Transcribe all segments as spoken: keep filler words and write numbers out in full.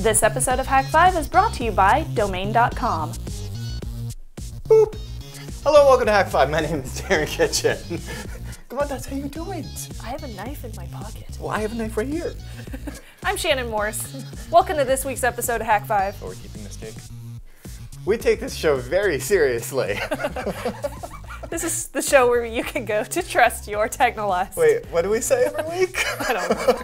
This episode of Hack five is brought to you by Domain dot com. Boop! Hello, welcome to Hack five. My name is Darren Kitchen. Come on, that's how you do it. I have a knife in my pocket. Well, I have a knife right here. I'm Shannon Morse. Welcome to this week's episode of Hack five. Oh, we're keeping this cake. We take this show very seriously. This is the show where you can go to trust your technolust. Wait, what do we say every week? I don't know.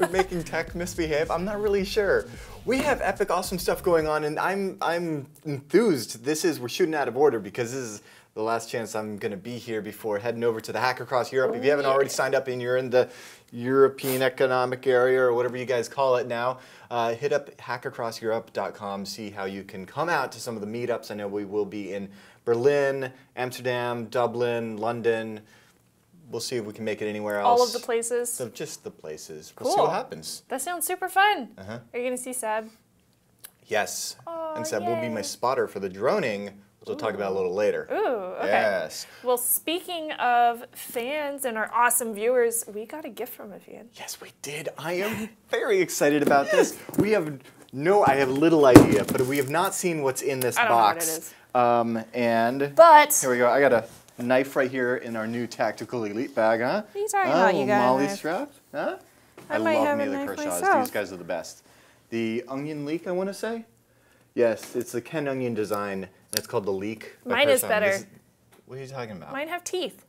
We're making tech misbehave? I'm not really sure. We have epic, awesome stuff going on, and I'm I'm enthused. This is, we're shooting out of order because this is the last chance I'm going to be here before heading over to the Hack Across Europe. If you haven't already signed up and you're in the European Economic Area or whatever you guys call it now, uh, hit up hack across europe dot com, see how you can come out to some of the meetups. I know we will be in Berlin, Amsterdam, Dublin, London. We'll see if we can make it anywhere else. All of the places? So just the places. Cool. We'll see what happens. That sounds super fun. Uh-huh. Are you going to see Seb? Yes. Aww, and Seb yay. will be my spotter for the droning, which we'll Ooh. talk about a little later. Ooh, okay. Yes. Well, speaking of fans and our awesome viewers, we got a gift from a fan. Yes, we did. I am very excited about this. We have no, I have little idea, but we have not seen what's in this I don't box. know what it is. Um, and but here we go. I got a knife right here in our new Tactical Elite bag, huh? What are you talking oh, about? You got Molly a knife. strap, huh? I, I love Mila Kershaw's. These guys are the best. The Onion Leek, I want to say. Yes, it's the Ken Onion design. That's called the Leek. Mine Kershaw. is better. Is, what are you talking about? Mine have teeth.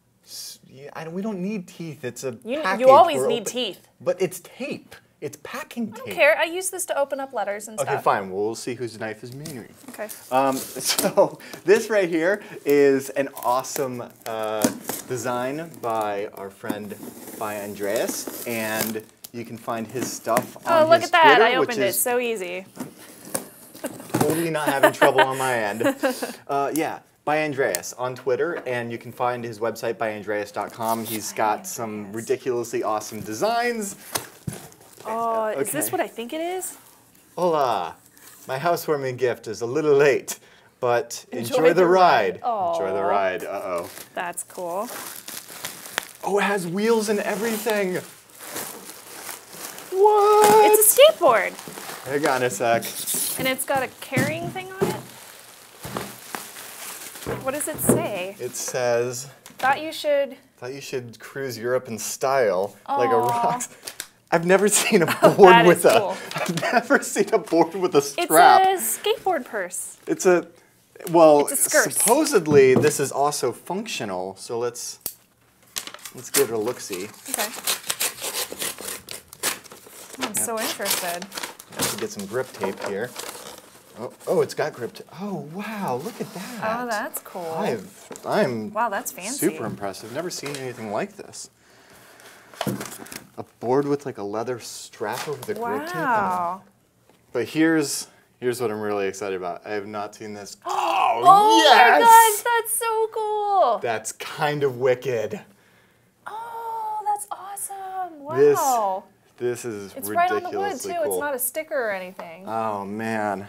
Yeah, I don't, we don't need teeth. It's a you, package. You always We're need open, teeth. But it's tape. It's packing tape. I don't care. I use this to open up letters and okay, stuff. Okay, fine. We'll see whose knife is meaner. Okay. Um, so this right here is an awesome uh, design by our friend byAndreas, and you can find his stuff on his Oh, look his at that! Twitter, I opened it. So easy. Totally not having trouble on my end. Uh, yeah. byAndreas on Twitter, and you can find his website by andreas dot com. He's got some ridiculously awesome designs. Oh, okay. Is this what I think it is? Hola. My housewarming gift is a little late, but enjoy, enjoy the, the ride. ride. Enjoy the ride. Uh-oh. That's cool. Oh, it has wheels and everything. What? It's a skateboard. Hang on a sec. And it's got a carrying thing on it? What does it say? It says... Thought you should... Thought you should cruise Europe in style, Aww. like a rock... I've never seen a board oh, with a. Cool. I've never seen a board with a strap. It's a skateboard purse. It's a, well, it's a supposedly this is also functional. So let's let's give it a look. See. Okay. I'm yeah. so interested. I have to get some grip tape here. Oh, oh, it's got grip tape. Oh, wow! Look at that. Oh, that's cool. I've, I'm. Wow, that's fancy. Super impressive. Never seen anything like this. A board with like a leather strap over the wow. grip tape. Wow! But here's here's what I'm really excited about. I have not seen this. Oh, oh yes! my gosh, that's so cool! That's kind of wicked. Oh, that's awesome! Wow! This, this is it's ridiculously cool. It's right on the wood too. Cool. It's not a sticker or anything. Oh man!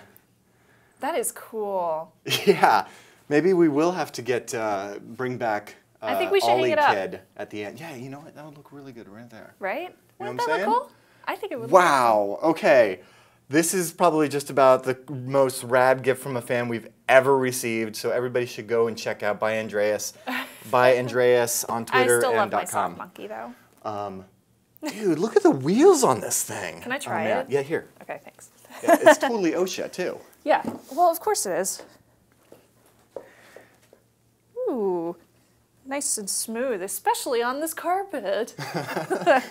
That is cool. Yeah, maybe we will have to get uh, bring back. Uh, I think we should Ollie hang it up kid at the end. Yeah, you know what? That would look really good right there. Right? You know Wouldn't what I'm that saying? look cool? I think it would. Wow. Look cool. Okay. This is probably just about the most rad gift from a fan we've ever received. So everybody should go and check out byAndreas, byAndreas on Twitter and dot com. I still love my sock monkey though. Um, dude, look at the wheels on this thing. Can I try oh, it? Yeah, here. Okay, thanks. Yeah, it's totally OSHA too. Yeah. Well, of course it is. Ooh. Nice and smooth, especially on this carpet.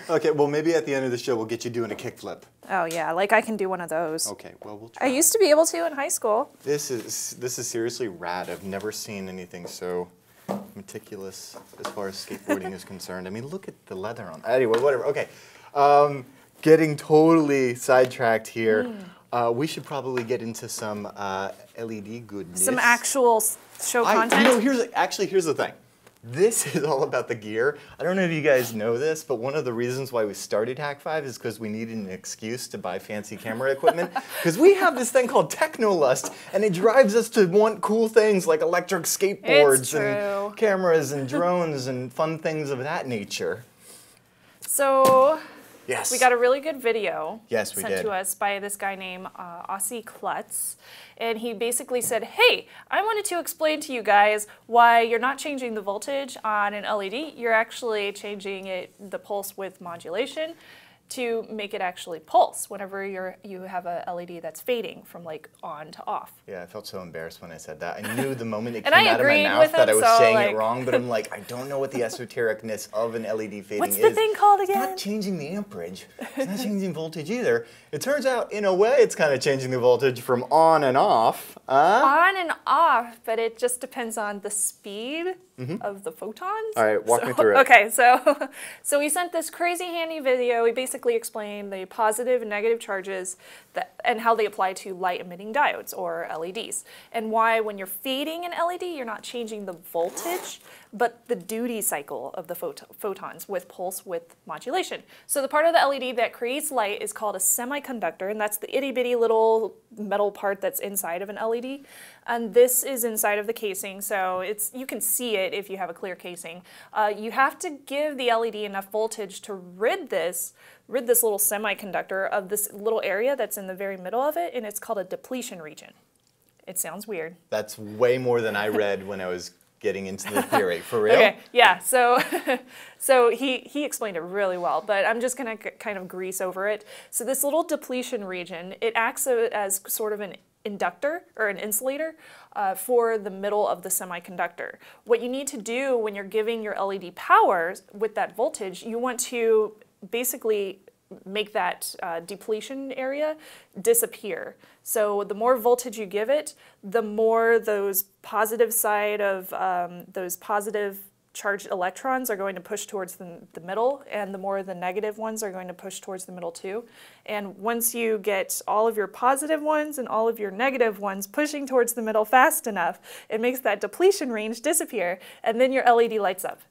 Okay, well maybe at the end of the show we'll get you doing a kickflip. Oh yeah, like I can do one of those. Okay, well we'll try. I used to be able to in high school. This is this is seriously rad. I've never seen anything so meticulous as far as skateboarding is concerned. I mean, look at the leather on. Anyway, whatever. Okay, um, getting totally sidetracked here. Mm. Uh, we should probably get into some uh, L E D goodness. Some actual show content. I, you know, here's actually here's the thing. This is all about the gear. I don't know if you guys know this, but one of the reasons why we started Hack five is because we needed an excuse to buy fancy camera equipment. Because we have this thing called Technolust, and it drives us to want cool things like electric skateboards and cameras and drones and fun things of that nature. So Yes. We got a really good video yes, we sent did. to us by this guy named uh, Aussie Klutz. And he basically said, hey, I wanted to explain to you guys why you're not changing the voltage on an L E D. You're actually changing it, the pulse width modulation, to make it actually pulse whenever you're, you have a L E D that's fading from like on to off. Yeah, I felt so embarrassed when I said that. I knew the moment it came out of my mouth that I was saying it wrong, but I'm like, I don't know what the esotericness of an L E D fading is. What's the thing called again? It's not changing the amperage. It's not changing voltage either. It turns out, in a way, it's kind of changing the voltage from on and off. Uh? On and off, but it just depends on the speed Mm-hmm. of the photons. All right, walk so, me through it. Okay, so so we sent this crazy handy video. We basically explained the positive and negative charges that, and how they apply to light-emitting diodes, or L E Ds, and why when you're fading an L E D, you're not changing the voltage, but the duty cycle of the phot photons with pulse width modulation. So the part of the L E D that creates light is called a semiconductor, and that's the itty-bitty little metal part that's inside of an L E D. And this is inside of the casing, so it's you can see it if you have a clear casing. Uh, you have to give the L E D enough voltage to rid this, rid this little semiconductor of this little area that's in the very middle of it, and it's called a depletion region. It sounds weird. That's way more than I read when I was getting into the theory, for real? Okay, yeah, so so he, he explained it really well, but I'm just gonna kind of grease over it. So this little depletion region, it acts as sort of an inductor or an insulator uh, for the middle of the semiconductor. What you need to do when you're giving your L E D power with that voltage, you want to basically make that uh, depletion area disappear. So the more voltage you give it, the more those positive side of um, those positive charged electrons are going to push towards the, the middle, and the more the negative ones are going to push towards the middle too. And once you get all of your positive ones and all of your negative ones pushing towards the middle fast enough, it makes that depletion range disappear, and then your L E D lights up.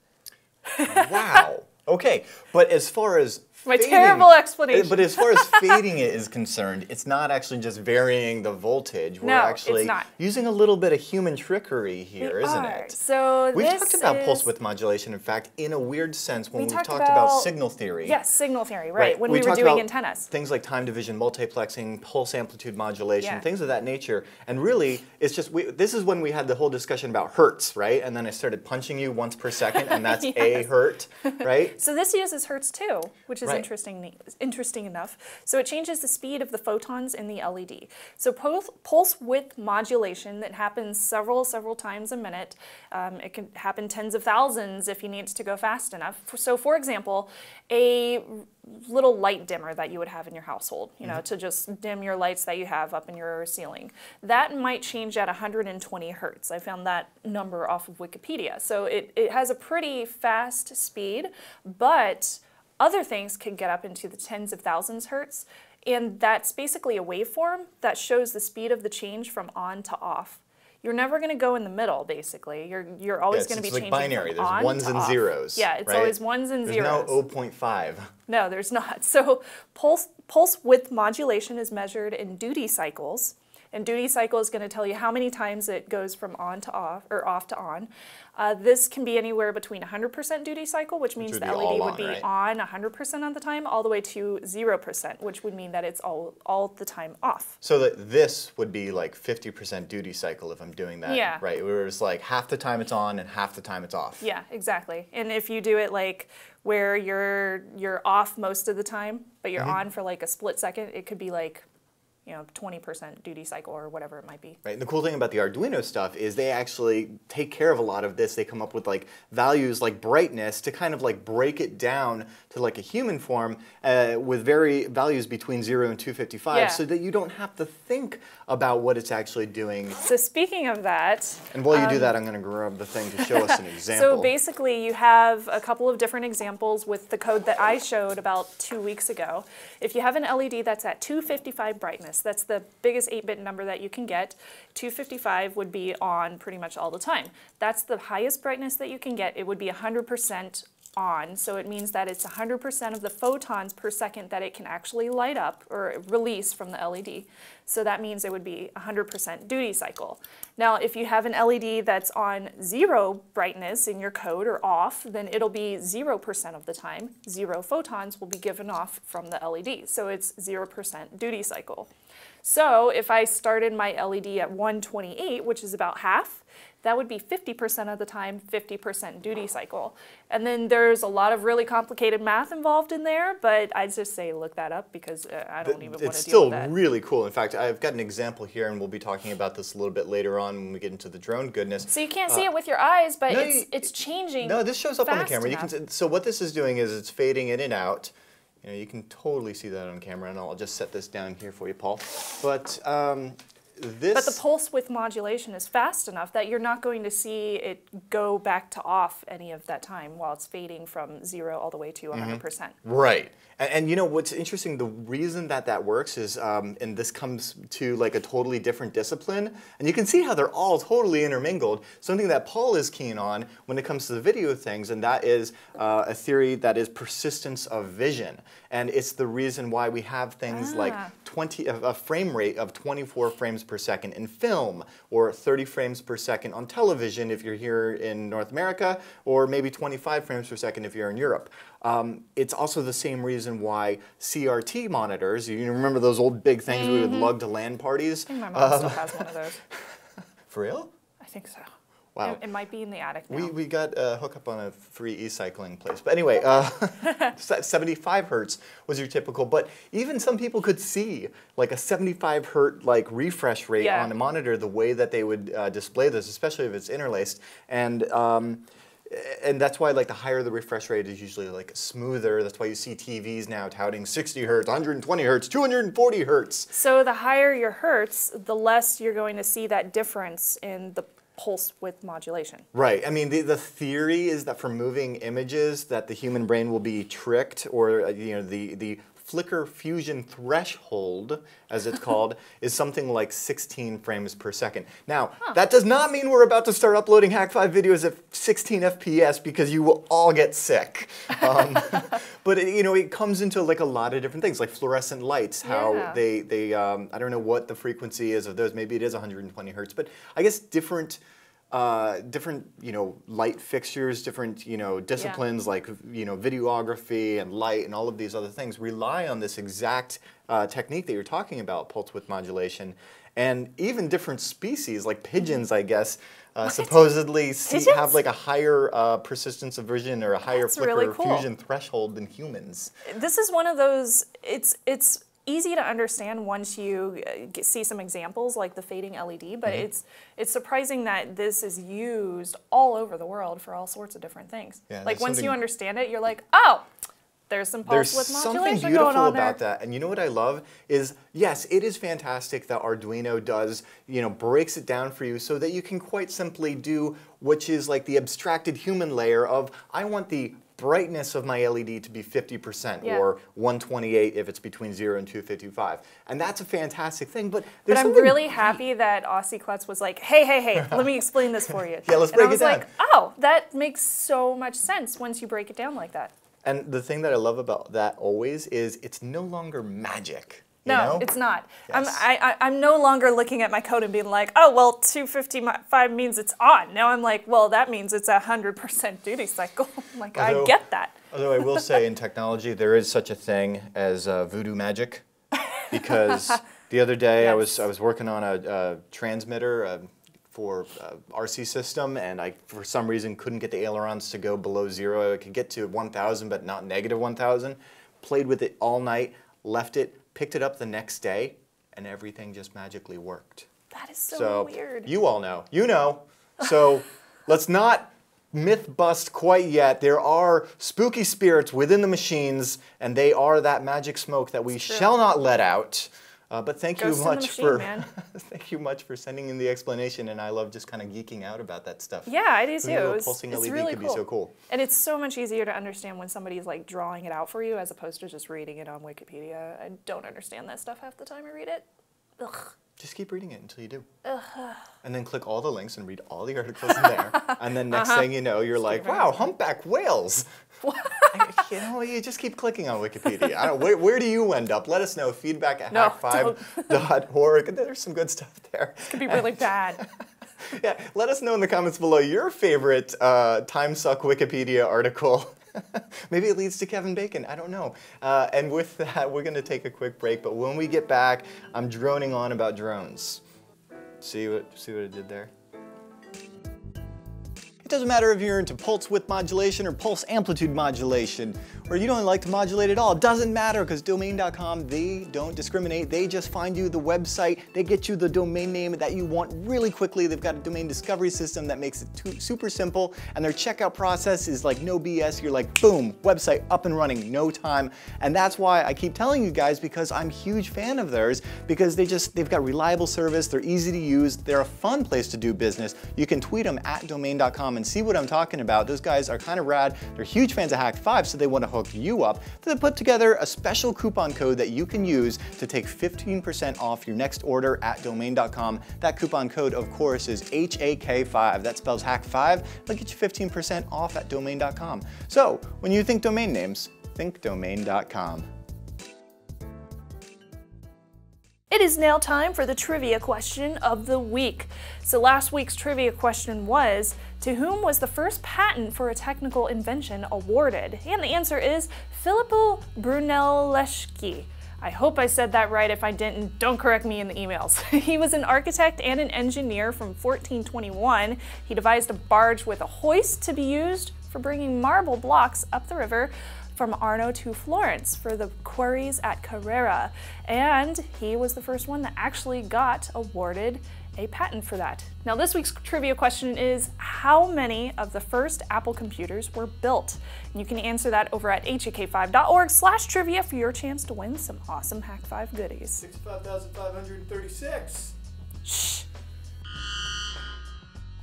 Wow. Okay, but as far as my fading, terrible explanation. But as far as fading it is concerned, it's not actually just varying the voltage. We're no, actually it's not. using a little bit of human trickery here, we isn't are. it? So we've this talked about is... pulse width modulation, in fact, in a weird sense when we we've talked, talked about, about signal theory. Yes, signal theory, right, right. when we, we were doing antennas. Things like time division, multiplexing, pulse amplitude modulation, yeah. things of that nature. And really, it's just, we, this is when we had the whole discussion about hertz, right? And then I started punching you once per second, and that's yes. a hertz, right? So this uses hertz too, which is Right. interesting, interesting enough. So it changes the speed of the photons in the L E D. So pulse, pulse width modulation that happens several, several times a minute. Um, it can happen tens of thousands if you need to go fast enough. So for example, a little light dimmer that you would have in your household, you know, mm-hmm. to just dim your lights that you have up in your ceiling. That might change at one hundred twenty hertz. I found that number off of Wikipedia. So it, it has a pretty fast speed, but other things can get up into the tens of thousands hertz, and that's basically a waveform that shows the speed of the change from on to off. You're never going to go in the middle, basically. You're, you're always yes, going to be like changing binary. From There's on ones to and off. zeros. Yeah, it's right? always ones and there's zeros. There's no zero point five. No, there's not. So pulse, pulse width modulation is measured in duty cycles. And duty cycle is going to tell you how many times it goes from on to off, or off to on. Uh, this can be anywhere between one hundred percent duty cycle, which means which the L E D would be on one hundred percent of the time, all the way to zero percent, which would mean that it's all, all the time off. So that this would be like fifty percent duty cycle if I'm doing that, yeah. right? Where it's like half the time it's on and half the time it's off. Yeah, exactly. And if you do it like where you're, you're off most of the time, but you're mm-hmm. on for like a split second, it could be like, you know, twenty percent duty cycle or whatever it might be. Right, and the cool thing about the Arduino stuff is they actually take care of a lot of this. They come up with like values like brightness to kind of like break it down to like a human form uh, with very values between zero and two fifty-five yeah. so that you don't have to think about what it's actually doing. So speaking of that. And while you um, do that, I'm gonna grab the thing to show us an example. So basically you have a couple of different examples with the code that I showed about two weeks ago. If you have an L E D that's at two fifty-five brightness, that's the biggest eight bit number that you can get. two fifty-five would be on pretty much all the time. That's the highest brightness that you can get. It would be one hundred percent on. So it means that it's one hundred percent of the photons per second that it can actually light up or release from the L E D. So that means it would be one hundred percent duty cycle. Now, if you have an L E D that's on zero brightness in your code or off, then it'll be zero percent of the time. Zero photons will be given off from the L E D. So it's zero percent duty cycle. So if I started my L E D at one twenty-eight, which is about half, that would be fifty percent of the time, fifty percent duty cycle. And then there's a lot of really complicated math involved in there, but I'd just say look that up because uh, I don't even want to deal with that. It's still really cool. In fact, I've got an example here, and we'll be talking about this a little bit later on when we get into the drone goodness. So you can't uh, see it with your eyes, but no, it's, you, it's changing. No, this shows up on the camera. You can, so what this is doing is it's fading in and out. You know, you can totally see that on camera, and I'll just set this down here for you, Paul. But um, this... But the pulse width modulation is fast enough that you're not going to see it go back to off any of that time while it's fading from zero all the way to one hundred percent. Mm-hmm. Right. And, and you know, what's interesting, the reason that that works is, um, and this comes to like a totally different discipline, and you can see how they're all totally intermingled, something that Paul is keen on when it comes to the video things, and that is uh, a theory that is persistence of vision. And it's the reason why we have things ah. like twenty a frame rate of twenty-four frames per second in film, or thirty frames per second on television if you're here in North America, or maybe twenty-five frames per second if you're in Europe. Um, it's also the same reason why C R T monitors, you remember those old big things mm-hmm. we would lug to LAN parties? I think my mom um, still has one of those. For real? I think so. Wow. It, it might be in the attic now. We, we got a hookup on a free e-cycling place. But anyway, uh, seventy-five hertz was your typical. But even some people could see like a seventy-five hertz like refresh rate yeah. on a monitor, the way that they would uh, display this, especially if it's interlaced. And... Um, And that's why, like, the higher the refresh rate is usually like smoother. That's why you see T Vs now touting sixty hertz, one hundred twenty hertz, two hundred forty hertz. So the higher your hertz, the less you're going to see that difference in the pulse width modulation. Right. I mean, the, the theory is that for moving images, that the human brain will be tricked, or you know, the the flicker fusion threshold, as it's called, is something like sixteen frames per second. Now, huh. that does not mean we're about to start uploading Hack five videos at sixteen F P S, because you will all get sick. Um, but it, you know, it comes into like a lot of different things, like fluorescent lights, how yeah. they, they um, I don't know what the frequency is of those. Maybe it is one hundred twenty hertz, but I guess different Uh, different, you know, light fixtures, different, you know, disciplines yeah. like, you know, videography and light and all of these other things rely on this exact uh, technique that you're talking about, pulse width modulation. And even different species, like pigeons, I guess, uh, supposedly see, have like a higher uh, persistence of vision or a higher That's flicker really cool. fusion threshold than humans. This is one of those, it's, it's easy to understand once you see some examples like the fading L E D, but mm-hmm. it's it's surprising that this is used all over the world for all sorts of different things. Yeah, like once you understand it, you're like, oh, there's some pulse width modulation going on there. There's something beautiful about that, and you know what I love is, yes, it is fantastic that Arduino does, you know, breaks it down for you so that you can quite simply do, which is like the abstracted human layer of, I want the brightness of my L E D to be fifty percent yeah. or one twenty-eight if it's between zero and two fifty-five. And that's a fantastic thing, but there's But I'm really great. happy that Aussie Klutz was like, hey, hey, hey, let me explain this for you. yeah, let's and break I was it down. like, oh, that makes so much sense once you break it down like that. And the thing that I love about that always is it's no longer magic. You no, know? it's not. Yes. I'm, I, I, I'm no longer looking at my code and being like, oh, well, two fifty-five means it's on. Now I'm like, well, that means it's a one hundred percent duty cycle. I'm like, although, I get that. Although I will say in technology, there is such a thing as uh, voodoo magic. Because the other day yes. I was I was working on a, a transmitter uh, for uh, R C system, and I, for some reason, couldn't get the ailerons to go below zero. I could get to one thousand, but not negative one thousand. Played with it all night, left it. Picked it up the next day, and everything just magically worked. That is so, so weird. You all know. You know. So let's not myth bust quite yet. There are spooky spirits within the machines, and they are that magic smoke that we shall not let out. Uh, but thank Ghost you much machine, for thank you much for sending in the explanation, and I love just kind of geeking out about that stuff. Yeah, I do too. It was, pulsing it's L E D really could cool. be so cool, and it's so much easier to understand when somebody's like drawing it out for you as opposed to just reading it on Wikipedia. I don't understand that stuff half the time I read it. Ugh. Just keep reading it until you do. Ugh. And then click all the links and read all the articles in there. And then next uh-huh. thing you know, you're like, wow, humpback whales. I, you know, you just keep clicking on Wikipedia. I don't, where, where do you end up? Let us know. Feedback at no, hack five dot org. There's some good stuff there. This could be really and, bad. Yeah, let us know in the comments below your favorite uh, time suck Wikipedia article. Maybe it leads to Kevin Bacon, I don't know. Uh, and with that, we're gonna take a quick break, but when we get back, I'm droning on about drones. See what, see what it did there? It doesn't matter if you're into pulse width modulation or pulse amplitude modulation, or you don't like to modulate at all, it doesn't matter, because domain dot com, they don't discriminate. They just find you the website, they get you the domain name that you want really quickly. They've got a domain discovery system that makes it super simple, and their checkout process is like no B S. You're like, boom, website up and running, no time. And that's why I keep telling you guys, because I'm a huge fan of theirs, because they just, they've got reliable service, they're easy to use, they're a fun place to do business. You can tweet them at domain dot com and see what I'm talking about. Those guys are kind of rad. They're huge fans of hack five, so they want to hook you up. They put together a special coupon code that you can use to take fifteen percent off your next order at domain dot com. That coupon code, of course, is H A K five. That spells hack five. They'll get you fifteen percent off at domain dot com. So when you think domain names, think domain dot com. It is now time for the trivia question of the week. So last week's trivia question was, to whom was the first patent for a technical invention awarded? And the answer is Filippo Brunelleschi. I hope I said that right. If I didn't, don't correct me in the emails. He was an architect and an engineer from fourteen twenty-one. He devised a barge with a hoist to be used for bringing marble blocks up the river from Arno to Florence for the quarries at Carrara. And he was the first one that actually got awarded a patent for that. Now this week's trivia question is, how many of the first Apple computers were built? And you can answer that over at H A K five dot org slash trivia for your chance to win some awesome hack five goodies. sixty-five thousand five hundred thirty-six. Shh.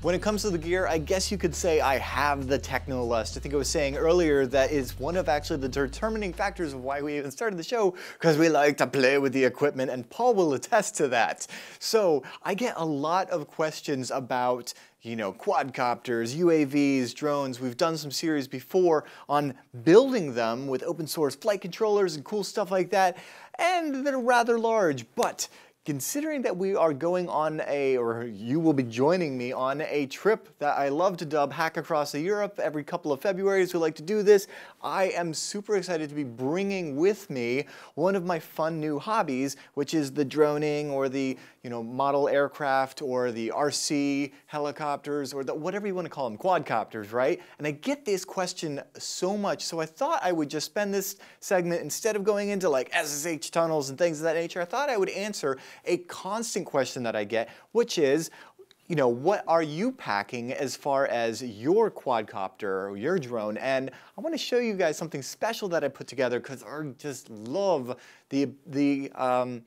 When it comes to the gear, I guess you could say I have the techno lust. I think I was saying earlier that is one of actually the determining factors of why we even started the show, because we like to play with the equipment, and Paul will attest to that. So I get a lot of questions about, you know, quadcopters, U A Vs, drones. We've done some series before on building them with open source flight controllers and cool stuff like that, and they're rather large, but considering that we are going on a, or you will be joining me on a trip that I love to dub Hack Across Europe every couple of Februaries, we like to do this, I am super excited to be bringing with me one of my fun new hobbies, which is the droning or the, you know, model aircraft or the R C helicopters or the, whatever you want to call them, quadcopters, right? And I get this question so much, so I thought I would just spend this segment, instead of going into like S S H tunnels and things of that nature, I thought I would answer a constant question that I get, which is, you know, what are you packing as far as your quadcopter or your drone? And I want to show you guys something special that I put together, because I just love the, the, um,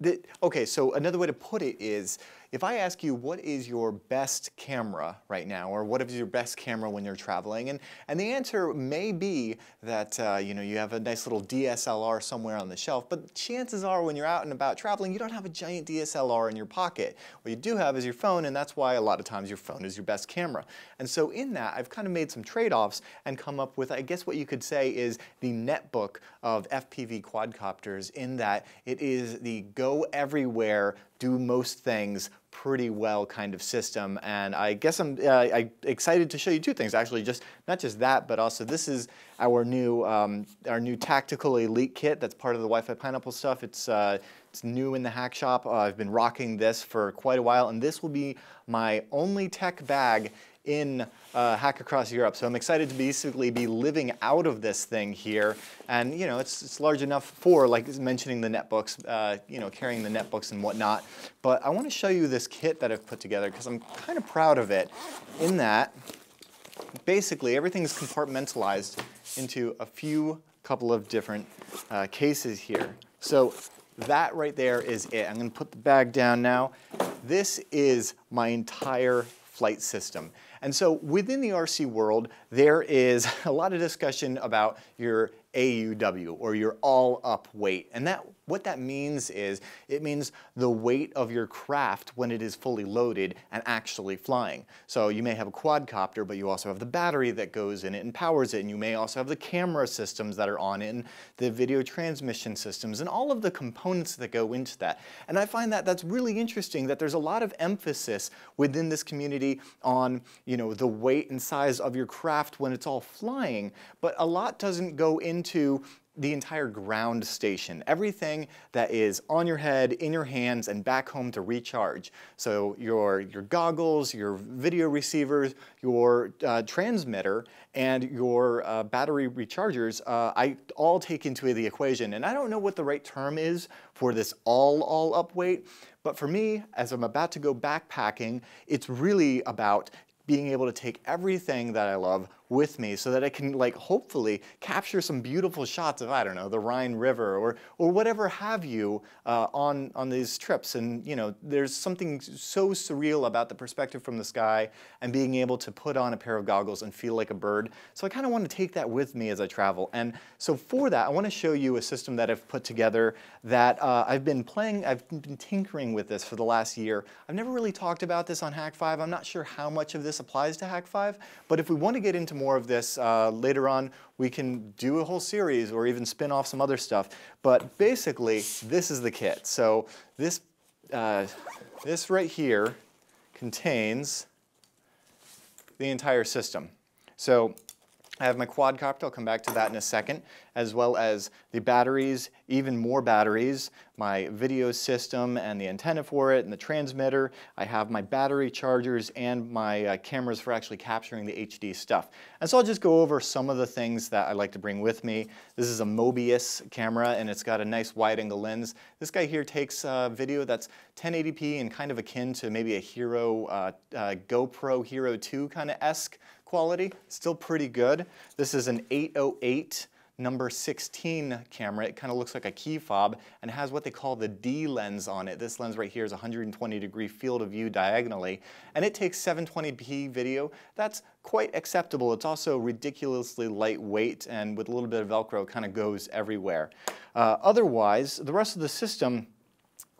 the, okay, so another way to put it is, if I ask you what is your best camera right now, or what is your best camera when you're traveling, and, and the answer may be that uh, you know, you have a nice little D S L R somewhere on the shelf, but chances are when you're out and about traveling, you don't have a giant D S L R in your pocket. What you do have is your phone, and that's why a lot of times your phone is your best camera. And so in that, I've kind of made some trade-offs and come up with, I guess what you could say is the netbook of F P V quadcopters, in that it is the go everywhere, do most things pretty well kind of system. And I guess I'm, uh, I'm excited to show you two things, actually, just not just that, but also this is our new um, our new tactical elite kit that's part of the Wi-Fi Pineapple stuff. It's uh, it's new in the hack shop. Uh, I've been rocking this for quite a while, and this will be my only tech bag in uh, Hack Across Europe. So I'm excited to basically be living out of this thing here. And you know, it's, it's large enough for, like mentioning the netbooks, uh, you know, carrying the netbooks and whatnot. But I want to show you this kit that I've put together, because I'm kind of proud of it, in that basically everything's compartmentalized into a few couple of different uh, cases here. So that right there is it. I'm gonna put the bag down now. This is my entire flight system. And so within the R C world, there is a lot of discussion about your A U W, or your all up weight. And that what that means is it means the weight of your craft when it is fully loaded and actually flying. So you may have a quadcopter, but you also have the battery that goes in it and powers it, and you may also have the camera systems that are on it and the video transmission systems and all of the components that go into that. And I find that that's really interesting, that there's a lot of emphasis within this community on, you know, the weight and size of your craft when it's all flying, but a lot doesn't go into the entire ground station, everything that is on your head, in your hands, and back home to recharge. So your, your goggles, your video receivers, your uh, transmitter, and your uh, battery rechargers, uh, I all take into the equation. And I don't know what the right term is for this all, all up weight, but for me, as I'm about to go backpacking, it's really about being able to take everything that I love with me so that I can, like, hopefully capture some beautiful shots of, I don't know, the Rhine River or or whatever have you uh, on, on these trips. And, you know, there's something so surreal about the perspective from the sky and being able to put on a pair of goggles and feel like a bird. So I kind of want to take that with me as I travel. And so for that, I want to show you a system that I've put together that uh, I've been playing, I've been tinkering with this for the last year. I've never really talked about this on Hack five. I'm not sure how much of this applies to Hack five, but if we want to get into more of this uh, later on, we can do a whole series or even spin off some other stuff. But basically, this is the kit. So this, uh, this right here contains the entire system. So I have my quadcopter, I'll come back to that in a second, as well as the batteries, even more batteries, my video system and the antenna for it and the transmitter. I have my battery chargers and my uh, cameras for actually capturing the H D stuff. And so I'll just go over some of the things that I like to bring with me. This is a Mobius camera, and it's got a nice wide angle lens. This guy here takes uh, video that's ten eighty p and kind of akin to maybe a Hero, uh, uh, GoPro Hero two kind of esque quality, still pretty good. This is an eight oh eight number sixteen camera. It kind of looks like a key fob and has what they call the D lens on it. This lens right here is one hundred twenty degree field of view diagonally, and it takes seven twenty p video. That's quite acceptable. It's also ridiculously lightweight, and with a little bit of Velcro, it kind of goes everywhere. Uh, otherwise, the rest of the system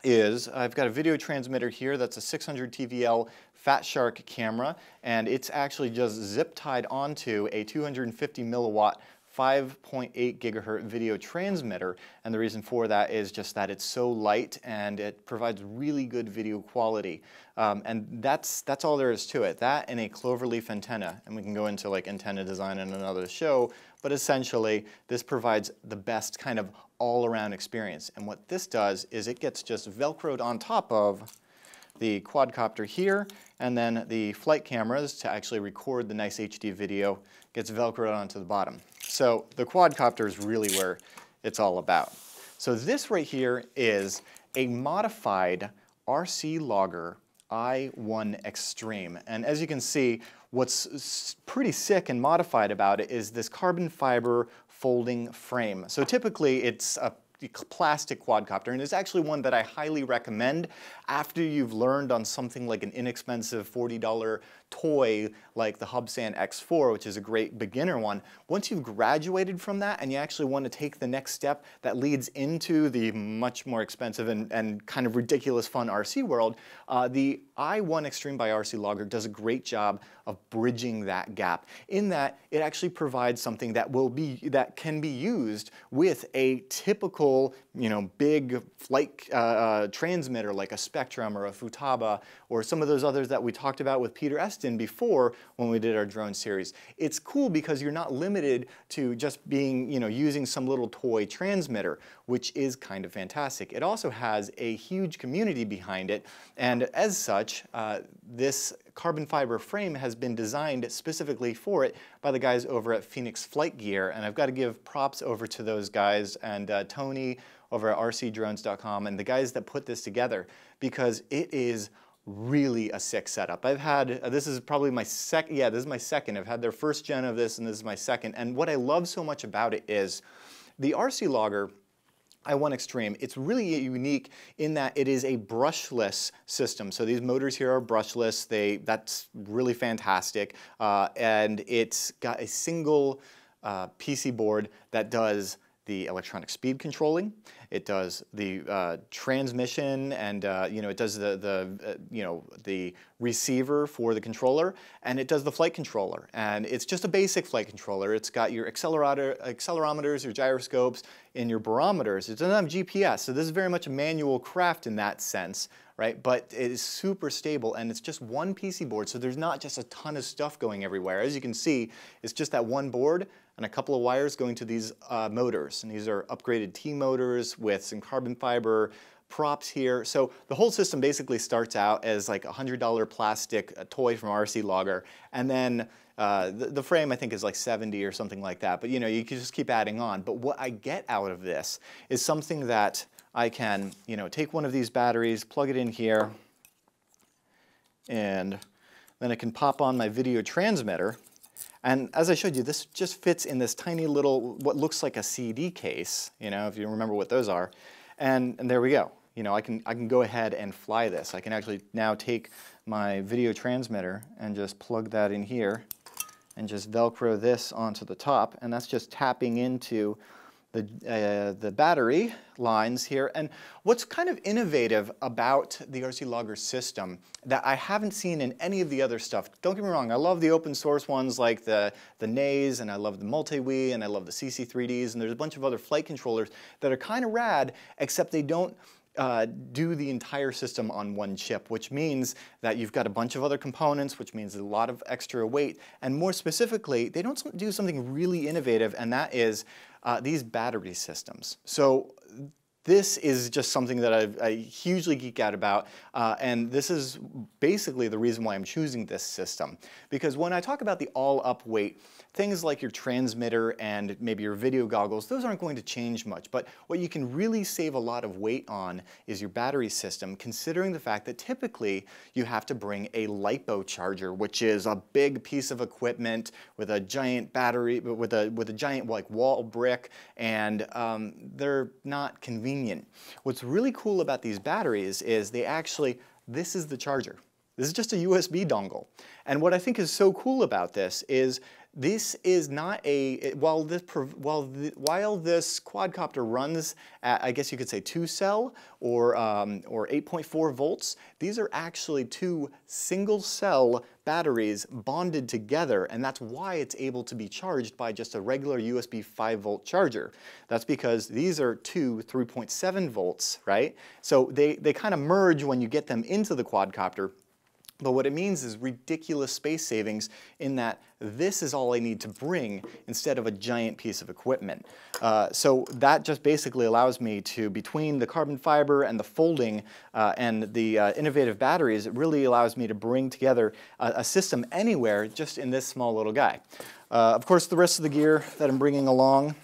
is, I've got a video transmitter here that's a six hundred T V L Fat Shark camera, and it's actually just zip tied onto a two hundred fifty milliwatt five point eight gigahertz video transmitter, and the reason for that is just that it's so light and it provides really good video quality. Um, and that's, that's all there is to it. That and a cloverleaf antenna, and we can go into like antenna design in another show, but essentially this provides the best kind of all-around experience. And what this does is it gets just Velcroed on top of the quadcopter here, and then the flight cameras to actually record the nice H D video gets Velcroed onto the bottom. So the quadcopter is really where it's all about. So this right here is a modified R C Logger Eye One Xtreme. And as you can see, what's pretty sick and modified about it is this carbon fiber folding frame. So typically it's a plastic quadcopter, and it's actually one that I highly recommend after you've learned on something like an inexpensive forty dollar toy like the HubSan X four, which is a great beginner one. Once you've graduated from that and you actually want to take the next step that leads into the much more expensive and, and kind of ridiculous fun R C world, uh, the Eye One Xtreme by R C Logger does a great job of bridging that gap, in that it actually provides something that will be, that can be used with a typical, you know, big flight uh, uh, transmitter like a Spectrum or a Futaba or some of those others that we talked about with Peter Eston before when we did our drone series. It's cool because you're not limited to just being, you know, using some little toy transmitter, which is kind of fantastic. It also has a huge community behind it, and as such, uh, this carbon fiber frame has been designed specifically for it by the guys over at Phoenix Flight Gear, and I've got to give props over to those guys and uh, Tony over at R C drones dot com and the guys that put this together, because it is really a sick setup. I've had, uh, this is probably my second, yeah, this is my second. I've had their first gen of this, and this is my second, and what I love so much about it is the R C Logger Eye One Xtreme, it's really unique in that it is a brushless system. So these motors here are brushless. They, that's really fantastic. Uh, and it's got a single uh, P C board that does the electronic speed controlling. It does the uh, transmission, and uh, you know, it does the the uh, you know, the receiver for the controller, and it does the flight controller. And it's just a basic flight controller. It's got your accelerometer, accelerometers, your gyroscopes, and your barometers. It doesn't have G P S, so this is very much a manual craft in that sense, right? But it is super stable, and it's just one P C board, so there's not just a ton of stuff going everywhere. As you can see, it's just that one board and a couple of wires going to these uh, motors. And these are upgraded T motors with some carbon fiber props here. So the whole system basically starts out as like a one hundred dollar plastic toy from R C Logger. And then uh, the, the frame I think is like seventy or something like that. But you know, you can just keep adding on. But what I get out of this is something that I can, you know, take one of these batteries, plug it in here, and then I can pop on my video transmitter. And as I showed you, this just fits in this tiny little, what looks like a C D case, you know, if you remember what those are. And, and there we go. You know, I can, I can go ahead and fly this. I can actually now take my video transmitter and just plug that in here and just Velcro this onto the top. And that's just tapping into the, uh, the battery lines here. And what's kind of innovative about the R C Logger system that I haven't seen in any of the other stuff, don't get me wrong, I love the open source ones like the, the Naze, and I love the Multi Wii, and I love the C C three Ds, and there's a bunch of other flight controllers that are kind of rad, except they don't Uh, do the entire system on one chip, which means that you've got a bunch of other components, which means a lot of extra weight. And more specifically, they don't do something really innovative, and that is uh, these battery systems. So this is just something that I've, I hugely geek out about, uh, and this is basically the reason why I'm choosing this system. Because when I talk about the all-up weight, things like your transmitter and maybe your video goggles, those aren't going to change much. But what you can really save a lot of weight on is your battery system, considering the fact that typically you have to bring a LiPo charger, which is a big piece of equipment with a giant battery, with a, with a giant like wall brick, and um, they're not convenient. What's really cool about these batteries is they actually, this is the charger. This is just a U S B dongle. And what I think is so cool about this is this is not a, while this, while the, while this quadcopter runs at, I guess you could say two cell or, um, or eight point four volts, these are actually two single cell batteries bonded together, and that's why it's able to be charged by just a regular U S B five volt charger. That's because these are two three point seven volts, right? So they, they kind of merge when you get them into the quadcopter. But what it means is ridiculous space savings in that this is all I need to bring instead of a giant piece of equipment. Uh, so that just basically allows me to, between the carbon fiber and the folding uh, and the uh, innovative batteries, it really allows me to bring together a, a system anywhere just in this small little guy. Uh, of course, the rest of the gear that I'm bringing along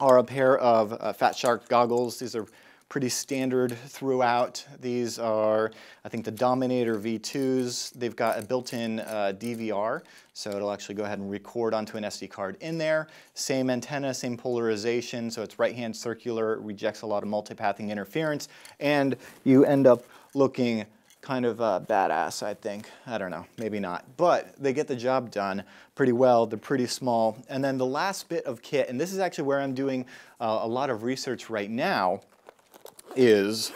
are a pair of uh, Fat Shark goggles. These are pretty standard throughout. These are, I think, the Dominator V twos. They've got a built-in uh, D V R, so it'll actually go ahead and record onto an S D card in there. Same antenna, same polarization, so it's right-hand circular, it rejects a lot of multipathing interference, and you end up looking kind of uh, badass, I think. I don't know, maybe not. But they get the job done pretty well. They're pretty small. And then the last bit of kit, and this is actually where I'm doing uh, a lot of research right now, is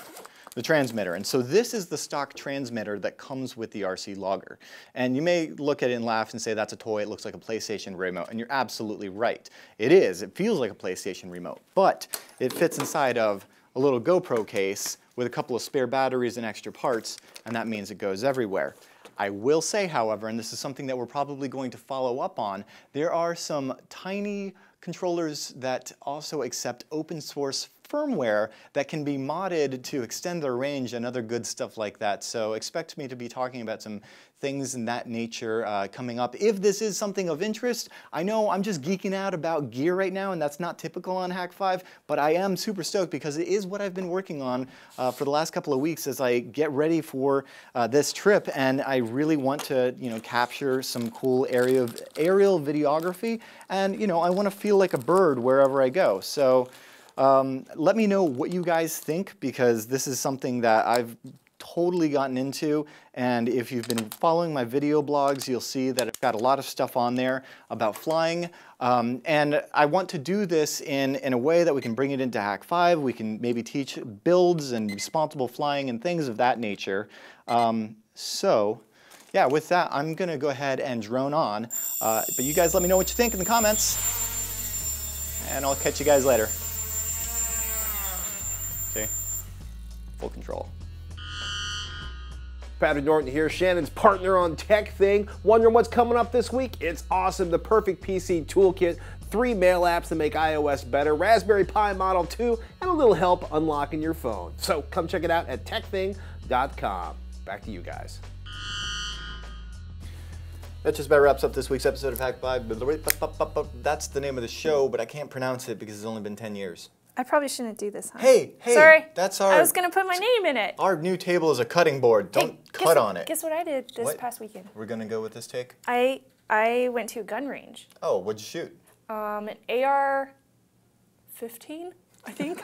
the transmitter. And so this is the stock transmitter that comes with the R C Logger. And you may look at it and laugh and say, that's a toy, it looks like a PlayStation remote. And you're absolutely right. It is, it feels like a PlayStation remote, but it fits inside of a little GoPro case with a couple of spare batteries and extra parts, and that means it goes everywhere. I will say, however, and this is something that we're probably going to follow up on, there are some tiny controllers that also accept open source firmware that can be modded to extend their range and other good stuff like that. So expect me to be talking about some things in that nature uh, coming up. If this is something of interest, I know I'm just geeking out about gear right now, and that's not typical on Hack five, but I am super stoked because it is what I've been working on uh, for the last couple of weeks as I get ready for uh, this trip, and I really want to, you know, capture some cool aerial, aerial videography, and you know, I want to feel like a bird wherever I go. So um, let me know what you guys think, because this is something that I've totally gotten into, and if you've been following my video blogs, you'll see that I've got a lot of stuff on there about flying. Um, and I want to do this in, in a way that we can bring it into Hack five, we can maybe teach builds and responsible flying and things of that nature. Um, so, yeah, with that, I'm gonna go ahead and drone on. Uh, but you guys let me know what you think in the comments, and I'll catch you guys later. See? Full control. Patrick Norton here, Shannon's partner on Tech Thing. Wondering what's coming up this week? It's awesome, the perfect P C toolkit, three mail apps that make iOS better, Raspberry Pi Model two, and a little help unlocking your phone. So come check it out at tech thing dot com. Back to you guys. That just about wraps up this week's episode of Hack five. That's the name of the show, but I can't pronounce it because it's only been ten years. I probably shouldn't do this, huh? Hey, hey, sorry. That's our. I was gonna put my name in it. Our new table is a cutting board. Don't hey, cut guess, on it. Guess what I did this what? past weekend? We're gonna go with this take. I I went to a gun range. Oh, what'd you shoot? Um, an A R fifteen, I think.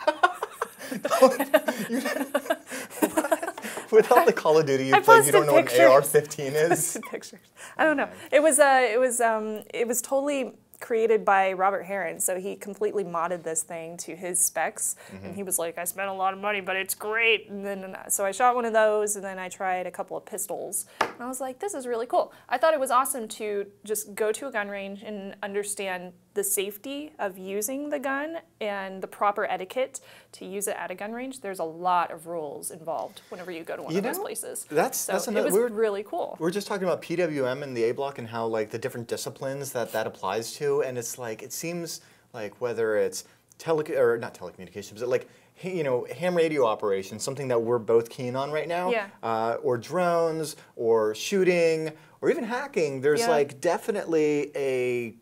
With all the Call of Duty you played, you don't know pictures. what an A R fifteen is. I pictures. I don't know. It was uh, it was um, it was totally created by Robert Heron, so he completely modded this thing to his specs, mm-hmm. and he was like, I spent a lot of money, but it's great, and then so I shot one of those, and then I tried a couple of pistols, and I was like, this is really cool. I thought it was awesome to just go to a gun range and understand the safety of using the gun and the proper etiquette to use it at a gun range. There's a lot of rules involved whenever you go to one you of know, those places. That's, so that's another, it was we're, really cool. We're just talking about P W M and the A block and how like the different disciplines that that applies to, and it's like, it seems like whether it's tele, or not telecommunications, but like, you know, ham radio operations, something that we're both keen on right now, yeah. uh, or drones, or shooting, or even hacking, there's yeah. like definitely a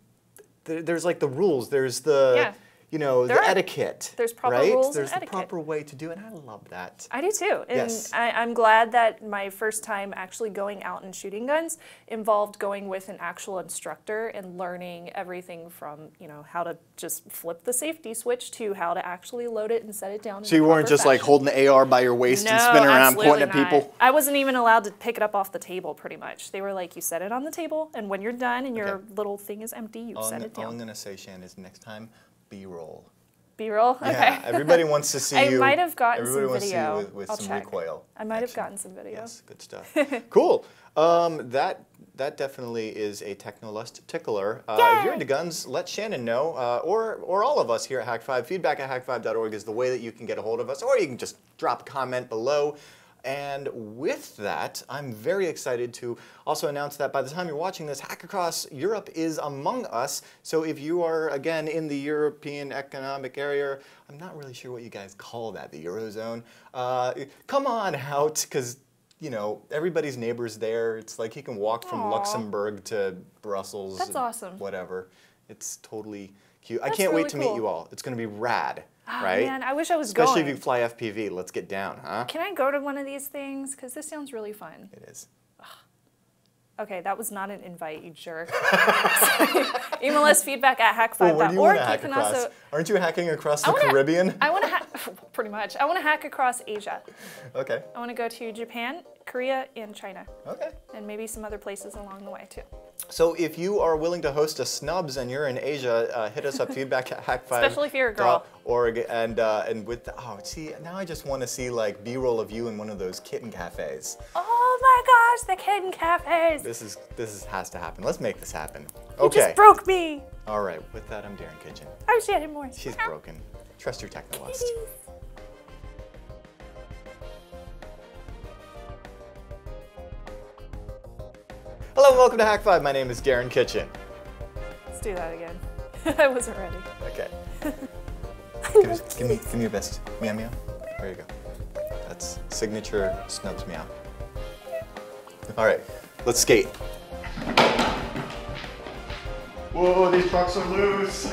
There's like the rules, there's the, yeah. you know, there the are, etiquette. There's proper right? rules There's and the etiquette. proper way to do it, and I love that. I do too, and yes. I, I'm glad that my first time actually going out and shooting guns involved going with an actual instructor and learning everything from, you know, how to just flip the safety switch to how to actually load it and set it down. So you weren't just fashion. like holding the A R by your waist no, and spinning around pointing not. at people? I wasn't even allowed to pick it up off the table, pretty much. They were like, you set it on the table, and when you're done and your okay. little thing is empty, you all set it down. All I'm gonna say, Shannon, is next time, B-roll. B-roll? Okay. Yeah, everybody wants to see I you. I might have gotten everybody some video. With, with I'll some check. recoil. I might action. have gotten some video. Yes, good stuff. Cool. Um, that that definitely is a Technolust tickler. Uh, if you're into guns, let Shannon know, uh, or or all of us here at Hack five. Feedback at hack five dot org is the way that you can get a hold of us, or you can just drop a comment below. And with that, I'm very excited to also announce that by the time you're watching this, Hack Across Europe is among us. So if you are, again, in the European Economic Area, I'm not really sure what you guys call that, the Eurozone, uh, come on out, because, you know, everybody's neighbor's there. It's like you can walk from Aww. Luxembourg to Brussels. That's awesome. Whatever. It's totally cute. That's I can't really wait to cool. meet you all. It's going to be rad. Oh, right? Man, I wish I was Especially going. Especially if you fly F P V, let's get down, huh? Can I go to one of these things? Because this sounds really fun. It is. Ugh. Okay, that was not an invite, you jerk. Email us feedback at hack five dot org. Well, you or you hack can across? Also, Aren't you hacking across the I wanna, Caribbean? I want to hack, pretty much. I want to hack across Asia. Okay. I want to go to Japan, Korea, and China. Okay. And maybe some other places along the way, too. So if you are willing to host a snubs and you're in Asia, uh, hit us up feedback at hack five. Especially if you're a girl. Org and uh, and with the, oh see now I just want to see like B-roll of you in one of those kitten cafes. Oh my gosh, the kitten cafes! This is this is has to happen. Let's make this happen. Okay. You just broke me. All right. With that, I'm Darren Kitchen. I'm Shannon Morse. She's broken. Trust your Technolust. Hello and welcome to Hack five. My name is Darren Kitchen. Let's do that again. I wasn't ready. Okay. give, me, give me give me your best. Meow meow. There you go. That's signature snubs meow. Alright, let's skate. Whoa, these trucks are loose.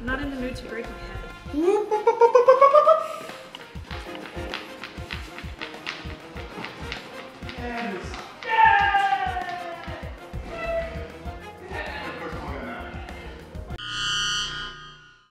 Not in the mood to break my head.